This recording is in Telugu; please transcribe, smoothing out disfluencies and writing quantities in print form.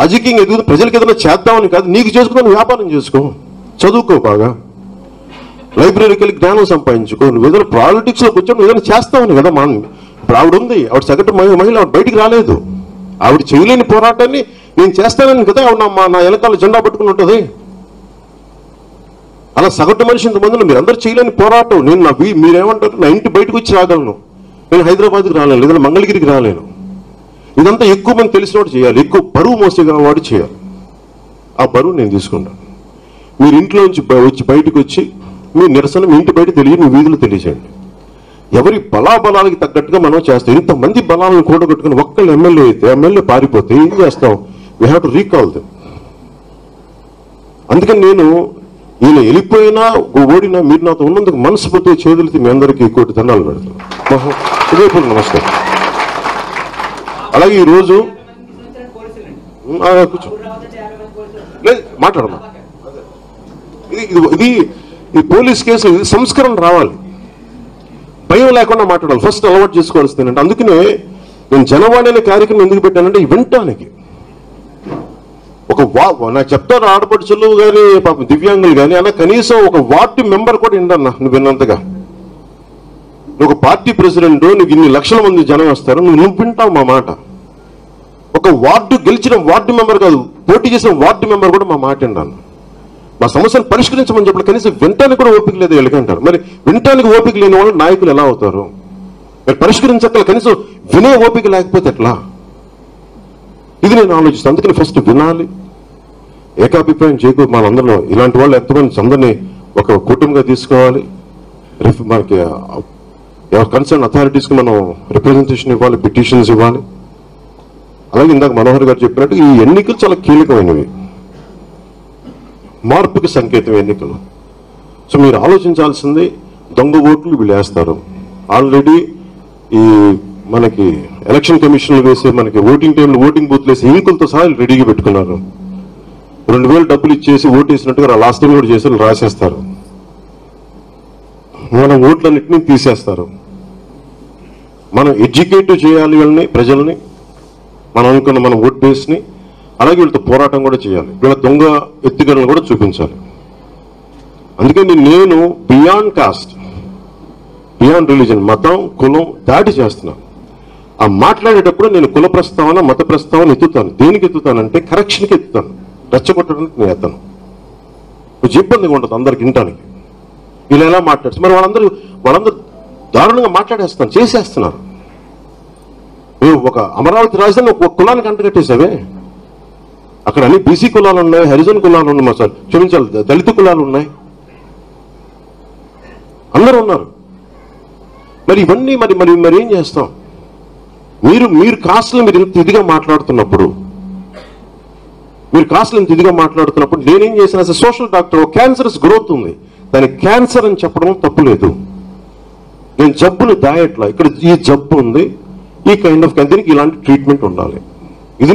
రాజకీయం ఎదుగు ప్రజలకు ఏదైనా చేద్దామని కాదు, నీకు చేసుకున్న వ్యాపారం చేసుకో, చదువుకో, బాగా లైబ్రరీకి వెళ్ళి జ్ఞానం సంపాదించుకో, నువ్వు ఏదైనా పాలిటిక్స్లోకి వచ్చావు, నువ్వు ఏదైనా చేస్తావు కదా. మనం ఇప్పుడు ఆవిడ ఉంది, ఆవిడ సగటు మహిళ, ఆవిడ బయటికి రాలేదు, ఆవిడ చేయలేని పోరాటాన్ని నేను చేస్తానని కదా ఆవిడ నా వెనకాల జెండా పట్టుకుని ఉంటుంది. అలా సగటు మనిషి ఇంతమందిలో మీరందరూ చేయలేని పోరాటం, నేను నా మీరేమంటారు, నా ఇంటి బయటకు వచ్చి రాగలను, నేను హైదరాబాద్కి రాలేను, లేదా మంగళగిరికి రాలేను. ఇదంతా ఎక్కువ మంది తెలిసిన వాడు చేయాలి, ఎక్కువ బరువు మోసేగా వాడు చేయాలి. ఆ బరువు నేను తీసుకుంటాను. మీరు ఇంట్లో నుంచి బయటకు వచ్చి మీ నిరసన మీ ఇంటి బయట తెలియ, మీ వీధులు తెలియజేయండి. ఎవరి బలాబలానికి తగ్గట్టుగా మనం చేస్తాం. ఇంతమంది బలాలను కూడగట్టుకుని ఒక్కళ్ళు ఎమ్మెల్యే అయితే, ఎమ్మెల్యే పారిపోతే ఏం చేస్తాం? We have to recall them. అందుకని నేను ఈయన వెళ్ళిపోయినా ఓడినా మీరు నాతో ఉన్నందుకు మనస్ఫూర్తిగా చేతులతో మీ అందరికీ కోటి దండాలు పెడతాను. నమస్కారం. అలాగే ఈరోజు లేదు మాట్లాడమా, ఇది ఈ పోలీస్ కేసు, ఇది సంస్కరణ రావాలి, భయం లేకుండా మాట్లాడాలి, ఫస్ట్ అలవాటు చేసుకోవాల్సింది అంటే. అందుకనే నేను జనవాణి అనే కార్యక్రమం ఎందుకు పెట్టానంటే, వినటానికి ఒక నాకు చెప్తారు ఆడపడుచులు కానీ పాపం దివ్యాంగులు కానీ, అలా కనీసం ఒక వార్డు మెంబర్ కూడా వింటన్నా. నువ్వు విన్నంతగా ఒక పార్టీ ప్రెసిడెంట్, నీకు ఇన్ని లక్షల మంది జనం వస్తారు, నువ్వు వింటావు మా మాట. ఒక వార్డు గెలిచిన వార్డు మెంబర్ కాదు, పోటీ చేసిన వార్డు మెంబర్ కూడా మా మాట విన్నాను. మా సమస్యను పరిష్కరించమని చెప్పిన కనీసం వినటానికి కూడా ఓపిక లేదు వెళ్ళకంటారు. మరి వినటానికి ఓపిక లేని వాళ్ళు నాయకులు ఎలా అవుతారు? మరి పరిష్కరించక్కల కనీసం వినే ఓపిక లేకపోతే ఎట్లా? ఇది నేను ఆలోచిస్తాను. అందుకని ఫస్ట్ వినాలి, ఏకాభిప్రాయం చేయకూడదు. మనందరిలో ఇలాంటి వాళ్ళు ఎంతమంది అందరినీ ఒక కూటమిగా తీసుకోవాలి. మనకి ఎవరి కన్సర్న్ అథారిటీస్కి మనం రిప్రజెంటేషన్ ఇవ్వాలి, పిటిషన్స్ ఇవ్వాలి. అలాగే ఇందాక మనోహర్ గారు చెప్పినట్టు ఈ ఎన్నికలు చాలా కీలకమైనవి, మార్పుకి సంకేతం ఎన్నికలు. సో మీరు ఆలోచించాల్సింది, దొంగ ఓట్లు వీళ్ళు వేస్తారు. ఆల్రెడీ ఈ మనకి ఎలక్షన్ కమిషన్లు వేసి మనకి ఓటింగ్ టైంలో ఓటింగ్ బూత్లు వేసి ఇంకులతో సహా రెడీగా పెట్టుకున్నారు. 2000 డబ్బులు ఇచ్చేసి ఓటు వేసినట్టుగా లాస్ట్ టైం కూడా చేసి రాసేస్తారు. మనం ఓట్లన్నింటినీ తీసేస్తారు. మనం ఎడ్యుకేటివ్ చేయాలి వీళ్ళని, ప్రజల్ని, మనం అనుకున్న మన ఓట్ బేస్ని. అలాగే వీళ్ళతో పోరాటం కూడా చేయాలి, వీళ్ళ దొంగ ఎత్తుగడలను కూడా చూపించాలి. అందుకని నేను బియాండ్ కాస్ట్, బియాండ్ రిలీజన్, మతం కులం దాటి చేస్తున్నాను. ఆ మాట్లాడేటప్పుడు నేను కుల ప్రస్తావన మత ప్రస్తావన ఎత్తుతాను. దేనికి ఎత్తుతానంటే కరెక్షన్కి ఎత్తుతాను, రెచ్చగొట్టడానికి నేను ఎత్తాను. కొంచెం ఇబ్బందిగా ఉంటుంది అందరికి వినటానికి, వీళ్ళు ఎలా మాట్లాడుతు. మరి వాళ్ళందరూ దారుణంగా మాట్లాడేస్తాను, చేసేస్తున్నారు. మేము ఒక అమరావతి రాజధాని ఒక కులానికి అంటగట్టేసావే. అక్కడ అన్ని బీసీ కులాలు ఉన్నాయి, హరిజన్ కులాలు ఉన్నాయి, మా సార్ క్షమించాలి దళిత కులాలు ఉన్నాయి, అందరూ ఉన్నారు. మరి ఇవన్నీ మరి మరి మరి ఏం చేస్తాం? మీరు కాస్ట్లు మీరు ఇంత ఇదిగా మాట్లాడుతున్నప్పుడు, నేనేం చేశాను? అసలు సోషల్ డాక్టర్, క్యాన్సరస్ గ్రోత్ ఉంది, దానికి క్యాన్సర్ అని చెప్పడం తప్పులేదు. నేను జబ్బును దాయట్లా, ఇక్కడ ఈ జబ్బు ఉంది, ఈ కైండ్ ఆఫ్ క్యాన్సర్కి ఇలాంటి ట్రీట్మెంట్ ఉండాలి, ఇది